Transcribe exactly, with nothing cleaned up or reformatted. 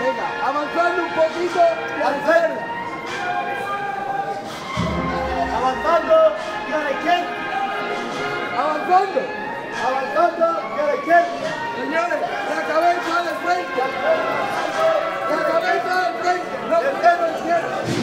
Venga, avanzando un poquito y a la izquierda. Avanzando y a la izquierda. Avanzando, avanzando y a la izquierda. Señores, la cabeza de frente. La cabeza de frente. No se pierda izquierda.